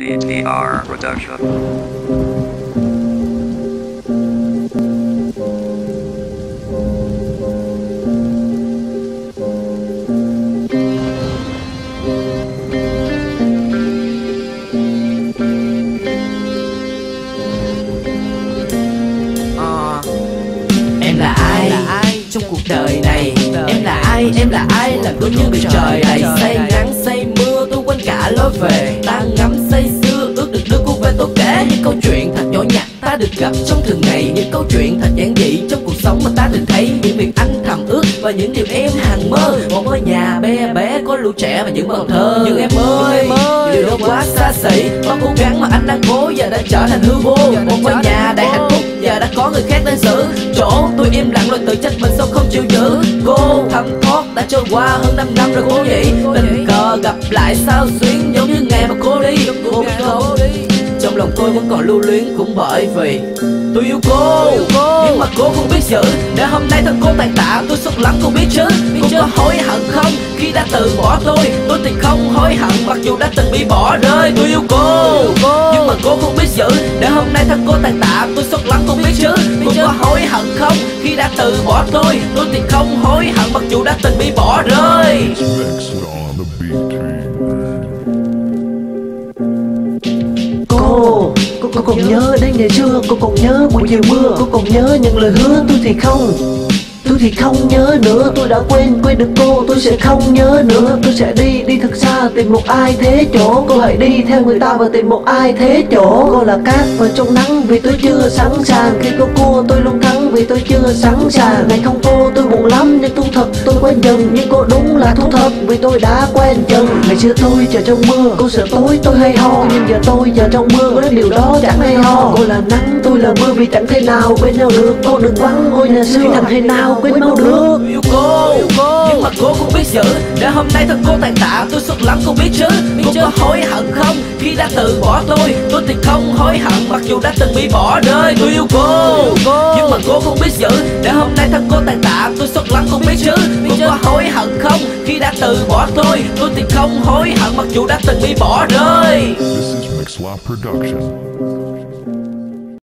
DTR Production. Trong cuộc đời này em là ai, làm đúng như người trời này. Say nắng say mưa tôi quên cả lối về, ta ngắm say xưa ước được nước cuốn về. Tôi kể những câu chuyện thật nhỏ nhặt ta được gặp trong thường ngày, những câu chuyện thật giản dị trong cuộc sống mà ta từng thấy, những việc anh thầm ước và những điều em hằng mơ, một ngôi nhà bé bé có lũ trẻ và những mộng thơ. Nhưng em ơi, điều đó quá xa xỉ, bao cố gắng mà anh đang cố giờ đã trở thành hư vô. Một ngôi nhà đầy hạnh phúc giờ đã có người khác đến giữ, chỗ tôi im lặng rồi tự trách mình sao không chịu giữ. Cô thầm thót đã trôi qua hơn 5 năm rồi cô nhỉ, tình cờ gặp lại sao xuyến giống như ngày mà cô đi. Cô biết không, trong lòng tôi vẫn còn lưu luyến cũng bởi vì tôi yêu cô, nhưng mà cô không biết giữ. Để hôm nay thân cô tàn tạ tôi sốc lắm cô biết chứ. Cô có hối hận không khi đã từ bỏ tôi thì không hối hận mặc dù đã từng bị bỏ rơi. Tôi yêu cô, nhưng mà cô không biết giữ. Để hôm nay thân cô tàn tạ tôi sốc lắm cô biết chứ. Cô có hối hận không khi đã từ bỏ tôi thì không hối hận mặc dù đã từng bị bỏ rơi. Cô còn nhớ đến ngày xưa, cô còn nhớ buổi chiều mưa, cô còn nhớ những lời hứa. Tôi thì không nhớ nữa, tôi đã quên được cô. Tôi sẽ không nhớ nữa, tôi sẽ đi thật xa, tìm một ai thế chỗ. Cô hãy đi theo người ta và tìm một ai thế chỗ. Cô là cát và trong nắng vì tôi chưa sẵn sàng. Khi cô cua tôi luôn thắng vì tôi chưa sẵn sàng. Ngày không cô tôi buồn lắm nhưng thú thật tôi quen dần. Nhưng cô đúng là thú thật vì tôi đã quen dần. Ngày xưa tôi chờ trong mưa, cô sợ tối tôi hay ho. Nhưng giờ tôi chờ trong mưa với điều đó chẳng hay ho. Cô là nắng tôi là mưa vì chẳng thể nào bên nhau được. Cô đừng vắng ngôi nhà xưa thành thế nào quên mau được. Yêu cô, nhưng mà cô không biết giữ. Để hôm nay thân cô tàn tạ tôi sốc lắm cô biết chứ. Cô có hối hận không khi đã từ bỏ tôi thì không hối hận mặc dù đã từng bị bỏ rơi. Tôi yêu cô, nhưng mà cô không biết giữ. Để hôm nay thân cô tàn tạ tôi sốc lắm cô biết chứ. Cô có hối hận không khi đã từ bỏ tôi thì không hối hận mặc dù đã từng bị bỏ rơi. This is Mixlaw Production.